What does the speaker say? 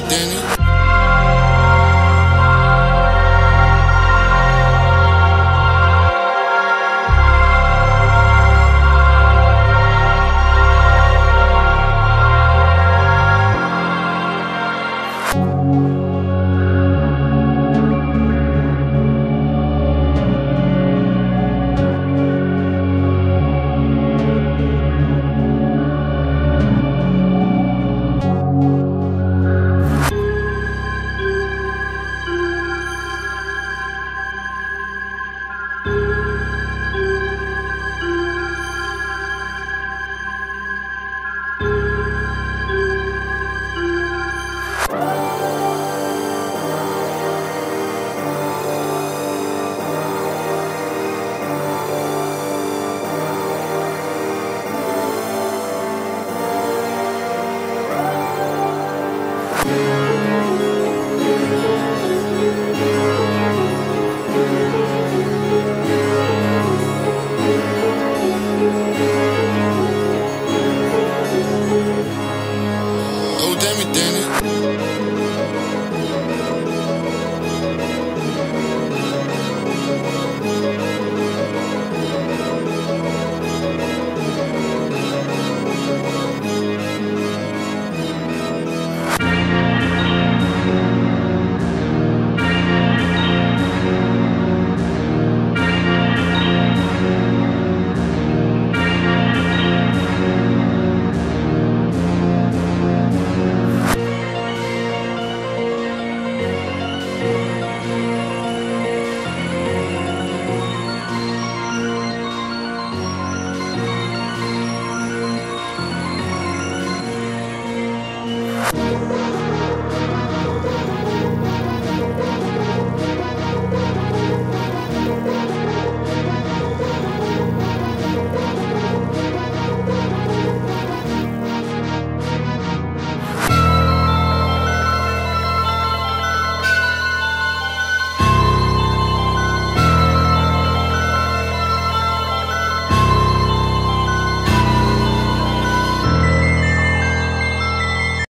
Danny.